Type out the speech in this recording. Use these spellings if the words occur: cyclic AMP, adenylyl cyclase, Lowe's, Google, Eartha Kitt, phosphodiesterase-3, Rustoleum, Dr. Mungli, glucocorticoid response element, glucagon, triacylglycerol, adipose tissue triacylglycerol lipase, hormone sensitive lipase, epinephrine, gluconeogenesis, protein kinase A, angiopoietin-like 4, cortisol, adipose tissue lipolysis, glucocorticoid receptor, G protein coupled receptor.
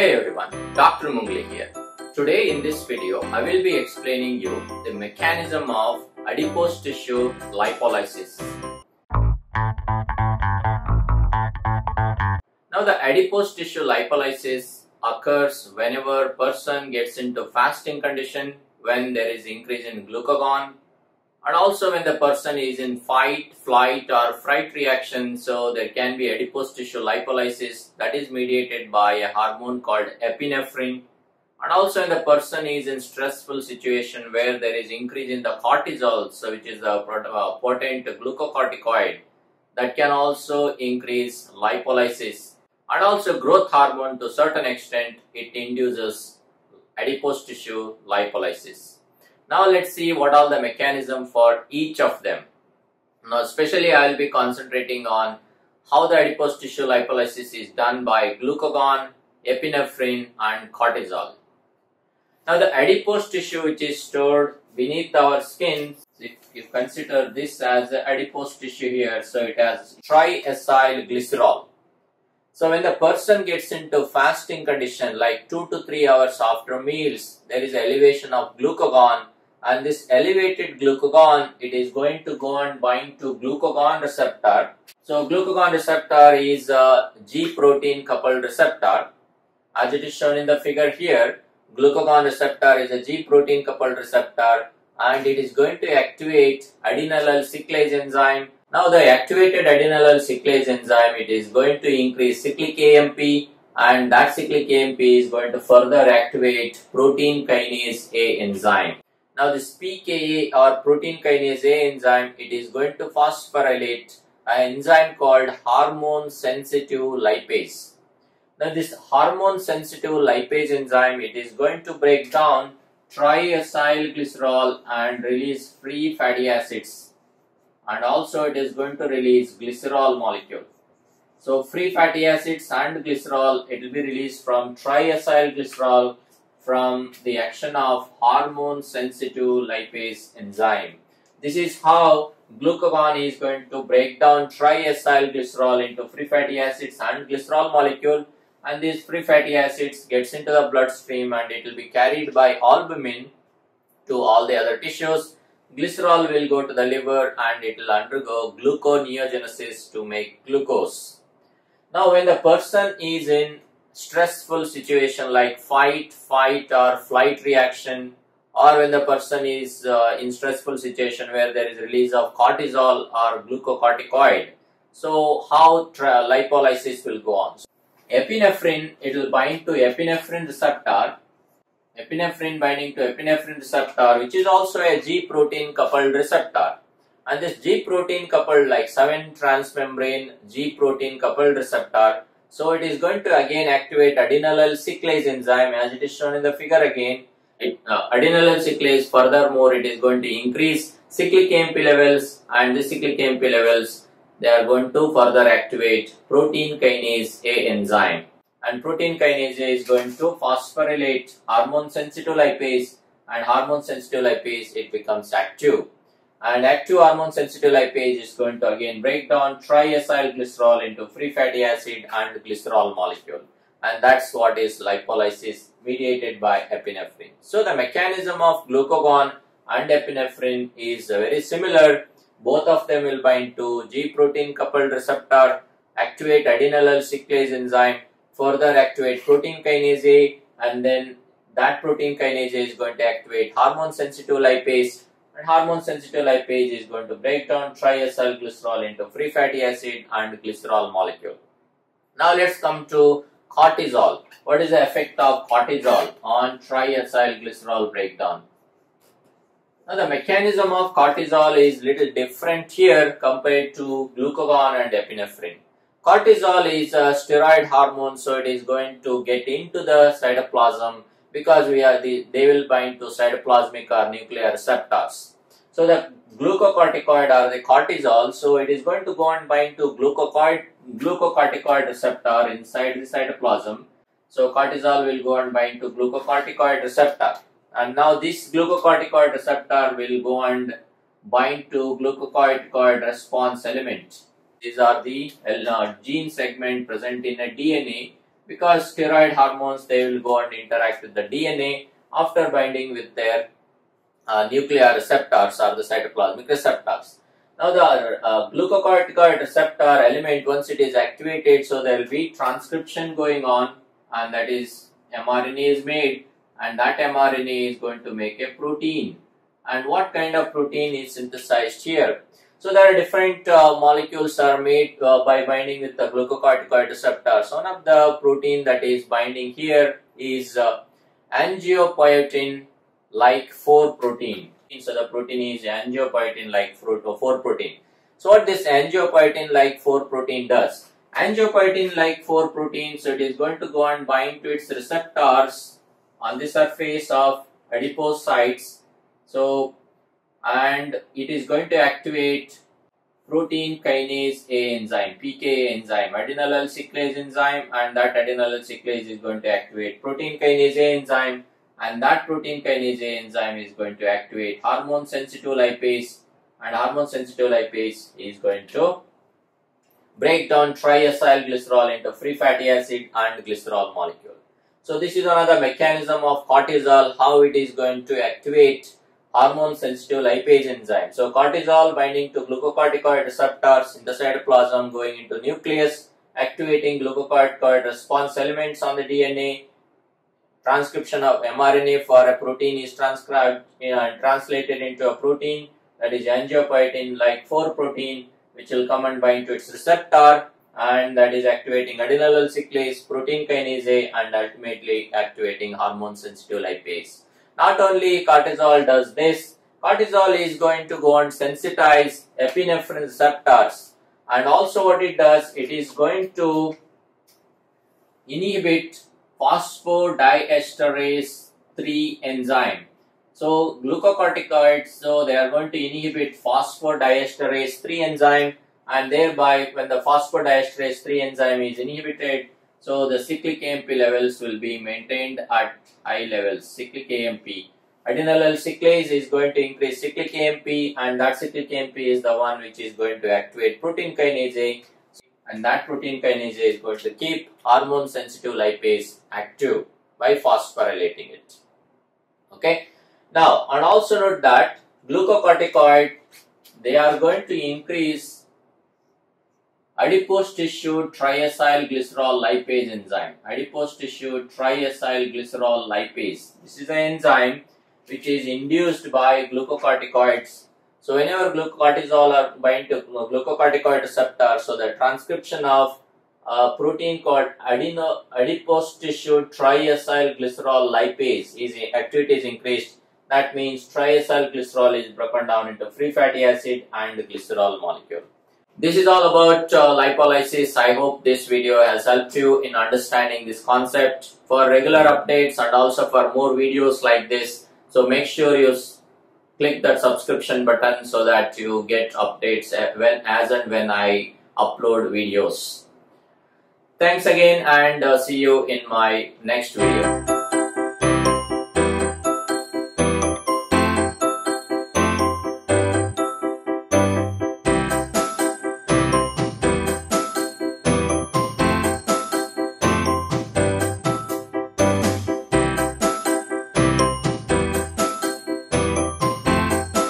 Hey everyone, Dr. Mungli here. Today in this video, I will be explaining you the mechanism of adipose tissue lipolysis. Now the adipose tissue lipolysis occurs whenever a person gets into fasting condition, when there is increase in glucagon, and also when the person is in fight, flight or fright reaction. So there can be adipose tissue lipolysis that is mediated by a hormone called epinephrine. And also when the person is in stressful situation where there is increase in the cortisol, so which is a potent glucocorticoid, that can also increase lipolysis. And also growth hormone, to a certain extent, it induces adipose tissue lipolysis. Now let's see what all the mechanism for each of them. Now especially I will be concentrating on how the adipose tissue lipolysis is done by glucagon, epinephrine and cortisol. Now the adipose tissue which is stored beneath our skin, if you consider this as the adipose tissue here, so it has triacylglycerol. So when the person gets into fasting condition, like 2 to 3 hours after meals, there is elevation of glucagon, and this elevated glucagon, it is going to go and bind to glucocorticoid receptor. So glucocorticoid receptor is a G protein coupled receptor. As it is shown in the figure here, glucocorticoid receptor is a G protein coupled receptor, and it is going to activate adenylyl cyclase enzyme. Now the activated adenylyl cyclase enzyme, it is going to increase cyclic AMP, and that cyclic AMP is going to further activate protein kinase A enzyme. Now this PKA or protein kinase A enzyme, it is going to phosphorylate an enzyme called hormone sensitive lipase. Now this hormone sensitive lipase enzyme, it is going to break down triacylglycerol and release free fatty acids. And also it is going to release glycerol molecule. So free fatty acids and glycerol, it will be released from triacylglycerol from the action of hormone sensitive lipase enzyme. This is how glucagon is going to break down triacylglycerol into free fatty acids and glycerol molecule, and these free fatty acids gets into the bloodstream and it will be carried by albumin to all the other tissues. Glycerol will go to the liver and it will undergo gluconeogenesis to make glucose. Now when the person is in stressful situation like fight or flight reaction, or when the person is in stressful situation where there is release of cortisol or glucocorticoid, so how lipolysis will go on. So, epinephrine, it will bind to epinephrine receptor. Epinephrine binding to epinephrine receptor, which is also a G protein coupled receptor, and this G protein coupled, like 7 transmembrane G protein coupled receptor, so it is going to again activate adenylyl cyclase enzyme, as it is shown in the figure again. Adenylyl cyclase, furthermore it is going to increase cyclic AMP levels, and the cyclic AMP levels, they are going to further activate protein kinase A enzyme. And protein kinase A is going to phosphorylate hormone sensitive lipase, and hormone sensitive lipase, it becomes active, and active hormone sensitive lipase is going to again break down triacylglycerol into free fatty acid and glycerol molecule, and that's what is lipolysis mediated by epinephrine. So the mechanism of glucagon and epinephrine is very similar. Both of them will bind to G protein coupled receptor, activate adenylyl cyclase enzyme, further activate protein kinase A, and then that protein kinase A is going to activate hormone sensitive lipase, and hormone sensitive lipase is going to break down triacylglycerol into free fatty acid and glycerol molecule. Now let's come to cortisol. What is the effect of cortisol on triacylglycerol breakdown? Now the mechanism of cortisol is little different here compared to glucagon and epinephrine. Cortisol is a steroid hormone, so it is going to get into the cytoplasm because they will bind to cytoplasmic or nuclear receptors. So the glucocorticoid or the cortisol, so it is going to go and bind to glucocorticoid receptor inside the cytoplasm. So cortisol will go and bind to glucocorticoid receptor, and now this glucocorticoid receptor will go and bind to glucocorticoid response element. These are the gene segment present in a DNA, because steroid hormones, they will go and interact with the DNA after binding with their nuclear receptors or the cytoplasmic receptors. Now the glucocorticoid receptor element, once it is activated, so there will be transcription going on, and that is mRNA is made, and that mRNA is going to make a protein. And what kind of protein is synthesized here? So there are different molecules are made by binding with the glucocorticoid receptors. One of the protein that is binding here is angiopoietin-like 4 protein. So the protein is angiopoietin-like 4 protein. So what this angiopoietin-like 4 protein does? Angiopoietin-like 4 protein, so it is going to go and bind to its receptors on the surface of adipocytes. So, and it is going to activate protein kinase A enzyme, PK enzyme, adenylyl cyclase enzyme, and that adenylyl cyclase is going to activate protein kinase A enzyme, and that protein kinase A enzyme is going to activate hormone sensitive lipase, and hormone sensitive lipase is going to break down triacylglycerol into free fatty acid and glycerol molecule. So this is another mechanism of cortisol, how it is going to activate hormone sensitive lipase enzyme. So cortisol binding to glucocorticoid receptors in the cytoplasm, going into nucleus, activating glucocorticoid response elements on the DNA. Transcription of mRNA for a protein is transcribed and translated into a protein, that is angiopoietin-like 4 protein, which will come and bind to its receptor, and that is activating adenylyl cyclase, protein kinase A, and ultimately activating hormone sensitive lipase. Not only cortisol does this, cortisol is going to go and sensitize epinephrine receptors, and also what it does, it is going to inhibit phosphodiesterase-3 enzyme. So glucocorticoids, so they are going to inhibit phosphodiesterase-3 enzyme, and thereby when the phosphodiesterase-3 enzyme is inhibited, so the cyclic AMP levels will be maintained at high levels, cyclic AMP. Adenylyl cyclase is going to increase cyclic AMP, and that cyclic AMP is the one which is going to activate protein kinase A, and that protein kinase A is going to keep hormone sensitive lipase active by phosphorylating it. Okay. Now, and also note that glucocorticoid, they are going to increase adipose tissue triacylglycerol lipase enzyme. Adipose tissue triacylglycerol lipase. This is an enzyme which is induced by glucocorticoids. So whenever glucocortisol are bind to glucocorticoid receptor, so the transcription of a protein called adipose tissue triacylglycerol lipase activity is increased. That means triacylglycerol is broken down into free fatty acid and glycerol molecule. This is all about lipolysis. I hope this video has helped you in understanding this concept. For regular updates and also for more videos like this, so make sure you click that subscription button so that you get updates as and when I upload videos. Thanks again, and see you in my next video.